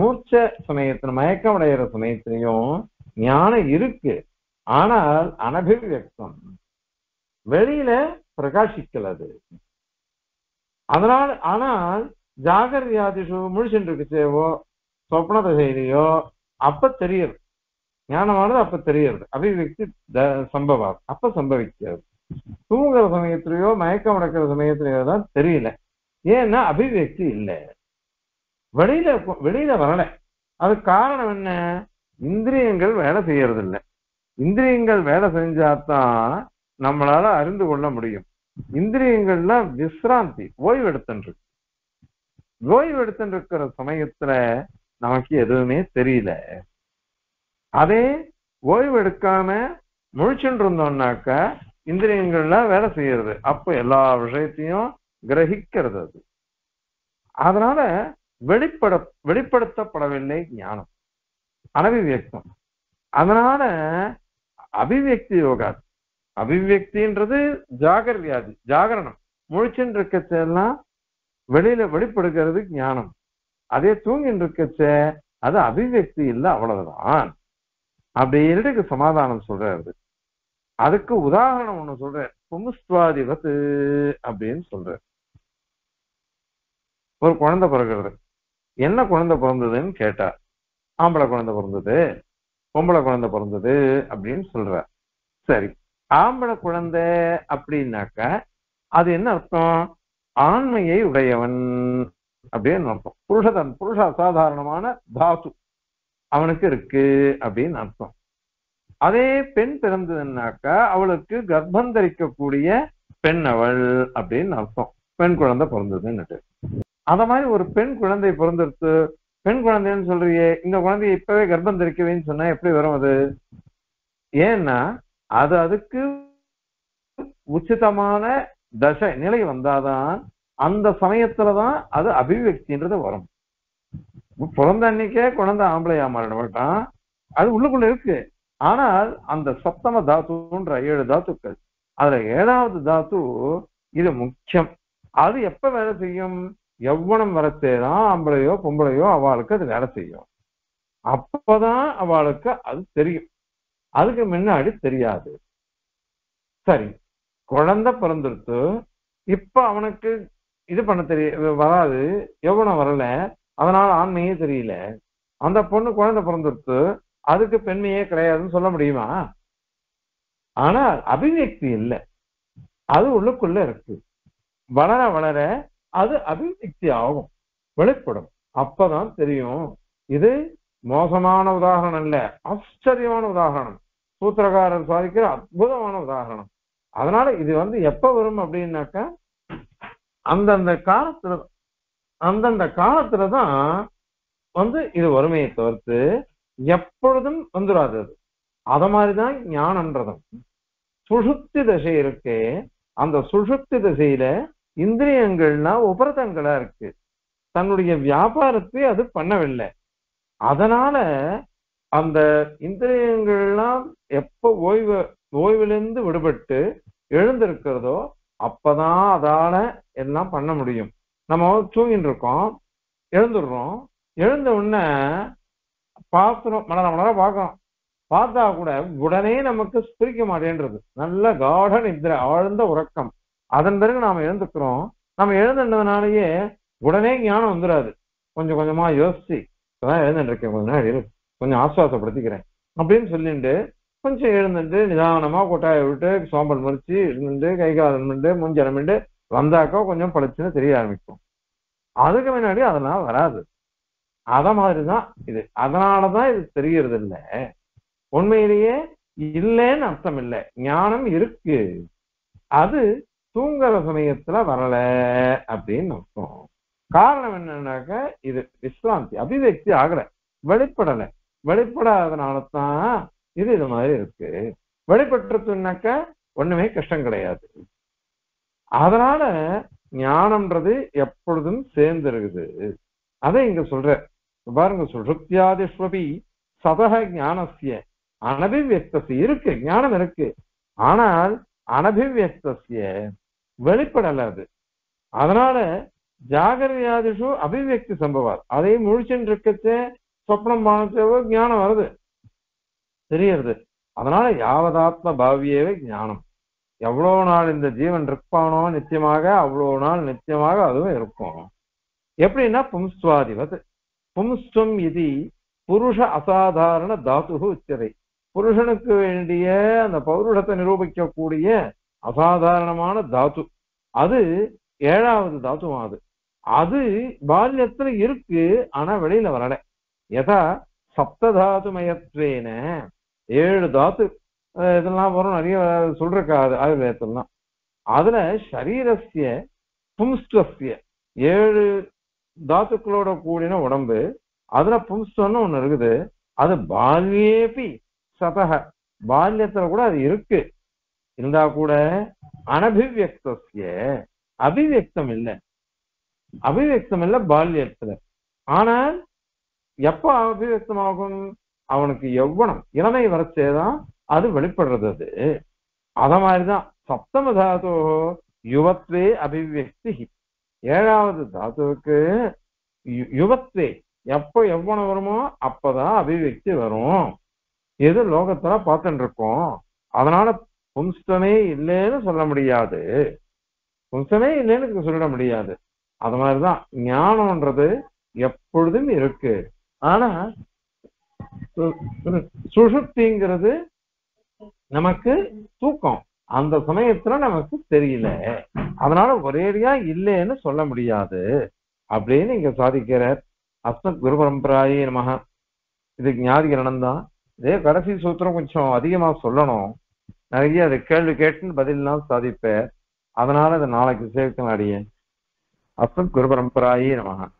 மூர்ச்ச சமயத்துல மயக்கம் அடைகிற சமயத்திலையும் ஞானம் இருக்கு ஆனால் அனபிவ்யக்தம் வெளியில பிரகாசிக்கலது அதனால் ஆனால் ஜாகரியாதிஷு முழிச்சுட்டு இருக்குச்சேவோ சொப்னத செய்தியோ அப்ப தெரியும் ஞானமானது அப்ப தெரியாது அபிவியக்தி சம்பவாது அப்ப சம்பவிக்காது தூங்குற சமயத்திலேயோ மயக்கம் அடைக்கிற சமயத்திலேயோ தான் தெரியல ஏன்னா அபிவியக்தி இல்லை வெளியில வரல அது காரணம் என்ன இந்திரியங்கள் வேலை செய்யறது இல்லை இந்திரியங்கள் வேலை செஞ்சாதான் நம்மளால அறிந்து கொள்ள முடியும் இந்திரியங்கள்ல விஸ்ராந்தி ஓய்வெடுத்துட்டு இருக்கிற சமயத்துல நமக்கு எதுவுமே தெரியல அதே ஓய்வு எடுக்காம முழிச்சுட்டு இருந்தோம்னாக்க இந்திரியங்கள்லாம் வேலை செய்யறது அப்போ எல்லா விஷயத்தையும் கிரகிக்கிறது அது அதனால வெளிப்படுத்தப்படவில்லை ஞானம் அனபிவியக்தம் அதனால அபிவியக்தி யோகா அபிவியக்தின்றது ஜாகரியாதி ஜாகரணம் முழிச்சுட்டு இருக்கச்செல்லாம் வெளியில வெளிப்படுகிறது ஞானம் அதே தூங்கிட்டு இருக்கச்ச அது அபிவியக்தி இல்லை அவ்வளவுதான் அப்படியே இருக்கு சமாதானம் சொல்றாரு அதுக்கு உதாரணம் ஒண்ணு சொல்றேன் பும்ஸ்துவாதிவத்து அப்படின்னு சொல்றாரு ஒரு குழந்தை பிறகுறது என்ன குழந்தை பிறந்ததுன்னு கேட்டா ஆம்பளை குழந்தை பிறந்தது பொம்பளை குழந்தை பிறந்தது அப்படின்னு சொல்ற சரி ஆம்பளை குழந்தை அப்படின்னாக்க அது என்ன அர்த்தம் ஆண்மையை உடையவன் அப்படின்னு அர்த்தம் புருஷன் புருஷ அசாதாரணமான தாத்து அவனுக்கு இருக்கு அப்படின்னு அர்த்தம் அதே பெண் பிறந்ததுன்னாக்கா அவளுக்கு கர்ப்பம் தரிக்கக்கூடிய பெண் அவள் அப்படின்னு அர்த்தம் பெண் குழந்தை பிறந்ததுன்னுட்டு அத மாதிரி ஒரு பெண் குழந்தை பிறந்தெடுத்து பெண் குழந்தைன்னு சொல்றியே இந்த குழந்தைய இப்பவே கர்ப்பம் தரிக்கவேன்னு சொன்னா எப்படி வரும் அது ஏன்னா அது அதுக்கு உச்சிதமான தசை நிலை வந்தாதான் அந்த சமயத்துலதான் அது அபிவியக்தின்றது வரும் பிறந்த அன்னைக்கே குழந்தை ஆம்பளையா மாறிடப்பட்டான் அது உள்ளுக்குள்ள இருக்கு ஆனால் அந்த சப்தம தாத்துன்ற 7 தாத்துக்கள் அதுல 7வது தாத்து இது முக்கியம். அது எப்ப வேலை செய்யும்? எவ்வளவு வர செய்யறா ஆம்பளையோ பொம்பளையோ அவளுக்கு அது வேலை செய்யும். அப்பதான் அவளுக்கு அது தெரியும், அதுக்கு முன்னாடி தெரியாது. சரி, குழந்தை பிறந்துடுத்து, இப்ப அவனுக்கு இது பண்ண வராது, எவ்வளவு வரல, அதனால ஆண்மையே தெரியல. அந்த பொண்ணு குழந்தை பிறந்துடுத்து, அதுக்கு பெண்மையே கிடையாதுன்னு சொல்ல முடியுமா? ஆனா அபிவியக்தி இல்லை, அது உள்ளுக்குள்ள இருக்கு. வளர வளர அது அபிவியக்தி ஆகும், வெளிப்படும். அப்பதான் தெரியும். இது மோசமான உதாரணம் இல்ல, ஆச்சரியமான உதாரணம், சூத்திரக்காரர் சாதிக்கிற அற்புதமான உதாரணம். அதனால இது எப்ப வரும் அப்படின்னாக்கா, அந்தந்த காலத்துலதான் இது வறுமையை தவிர்த்து எப்பொழுதும் வந்துடாது. அது அத மாதிரிதான் ஞானன்றதும். சுஷுப்தி திசை இருக்கு, அந்த சுஷுப்தி திசையில இந்திரியங்கள்னா உபரதங்களா இருக்கு, தன்னுடைய வியாபாரத்தை அது பண்ணவில்லை. அதனால அந்த இந்திரியங்கள்லாம் எப்ப ஓய்விலிருந்து விடுபட்டு எழுந்திருக்கிறதோ அப்பதான் அதால எல்லாம் பண்ண முடியும். நம்ம தூங்கிட்டு இருக்கோம், எழுந்துடுறோம், எழுந்த உடனே பாத்திரம் மலர மலர பார்க்கணும். பார்த்தா கூட உடனே நமக்கு ஸ்பிரிக்க மாட்டேன்றது, நல்ல காட நித்ரை, ஆழ்ந்த உறக்கம். அதன் பிறகு நாம எழுந்துக்கிறோம். நம்ம எழுந்துன்றதுனாலயே உடனே ஞானம் வந்துடாது. கொஞ்சம் கொஞ்சமா யோசிச்சு இப்பதான் எழுந்துட்டு இருக்கேன், கொஞ்ச நாள் கொஞ்சம் ஆசுவாசப்படுத்திக்கிறேன் அப்படின்னு சொல்லிட்டு கொஞ்சம் எழுந்துட்டு நிதானமா கொட்டாய விட்டு சோம்பல் முறிச்சு எழுந்துட்டு கைகாலம் பண்ணிட்டு மூஞ்சலம் பண்ணிட்டு வந்தாக்கா கொஞ்சம் பழச்சுன்னு தெரிய ஆரம்பிக்கும். அதுக்கு முன்னாடி அதெல்லாம் வராது. அத மாதிரிதான் இது. அதனாலதான் இது தெரியறது இல்லை. உண்மையிலேயே இல்லைன்னு அர்த்தம் இல்லை, ஞானம் இருக்கு, அது தூங்குற சமயத்துல வரல அப்படின்னு அர்த்தம். காரணம் என்னன்னாக்க, இது விஸ்ராந்தி, அபிவியக்தி ஆகல, வெளிப்படலை. வெளிப்படாதனாலதான் இது மாதிரி இருக்கு. வெளிப்பட்டுனாக்க ஒண்ணுமே கஷ்டம் கிடையாது. அதனால ஞானம்ன்றது எப்பொழுதும் சேர்ந்து இருக்குது. அதை இங்க சொல்ற பாருங்க, சுஷுப்தியாதிஷ்வபி சதக ஞானசிய அனபிவியக்தசி இருக்கு, ஞானம் இருக்கு, ஆனால் அனபிவியக்தசிய வெளிப்படல அது. அதனால ஜாகிரதியாதிஷு அபிவியக்தி சம்பவார். அதையும் முழிச்சுட்டு இருக்கச்சே சொப்னம் பானச்சவோ ஞானம் வருது, தெரியறது. அதனால யாவதாத்ம பாவியவே ஞானம். எவ்வளவு நாள் இந்த ஜீவன் இருப்பானோ நிச்சயமாக, அவ்வளவு நாள் நிச்சயமாக அதுவும் இருக்கும். எப்படின்னா பும்ஸ்வாதிபத் பும்ஸ்வம் இது புருஷ அசாதாரண தாத்து உச்சதை, புருஷனுக்கு வேண்டிய அந்த பௌருஷத்தை நிரூபிக்கக்கூடிய அசாதாரணமான தாத்து, அது 7வது தாத்துவம். அது பால்யத்துல இருக்கு, ஆனா வெளியில வரல. எதா சப்தாத்துமயத்வேன 7 தாத்து இதெல்லாம் வரும், நிறைய சொல்றாரு ஆயுர்வேதத்துலாம். அதுல சரீரஸ்ய பும்ஸ்வஸ்ய 7 தாத்துக்களோட கூடின உடம்பு, அதுல பும்ஸ்வன்னு ஒண்ணு இருக்குது. அது பால்யேபி சதக, பால்யத்துல கூட அது இருக்கு, இருந்தா கூட அனபிவியக்தஸ்ய அபிவியக்தம் இல்லை, அபிவியக்தம் இல்லை பால்யத்துல. ஆனால் எப்ப அபிவியக்தமாகும்? அவனுக்கு எவ்வளவு இளமை வரச்சேதான் அது வெளிப்படுறது. அது அத மாதிரிதான் சப்தம தாத்து யுவத்வே அபிவியக்தி, 7வது தாத்துவுக்கு யுவத்வே எப்ப எவ்வளவு வருமோ அப்பதான் அபிவியக்தி வரும். எது லோகத்துல பார்த்துட்டு இருக்கோம். அதனால பும்ஸ்வமே இல்லைன்னு சொல்ல முடியாது, பும்சமே இல்லைன்னு சொல்லிட முடியாது. அது மாதிரிதான் ஞானம்ன்றது எப்பொழுதும் இருக்கு. ஆனா சுஷுப்திங்கிறது நமக்கு தூக்கம், அந்த சமயத்துல நமக்கு தெரியல. அதனால ஒரேடியா இல்லைன்னு சொல்ல முடியாது அப்படின்னு இங்க சாதிக்கிற அஸ்மத் குரு பரம்பராயே நமக. இது ஞாதிகரணம் தான். இதே கடைசி சூத்திரம் கொஞ்சம் அதிகமா சொல்லணும், நிறைய அது கேள்வி கேட்டுன்னு பதிலாம் சாதிப்பேன். அதனால அதை நாளைக்கு சேர்க்க நாடியேன். அஸ்மத் குரு பரம்பராயே நமக.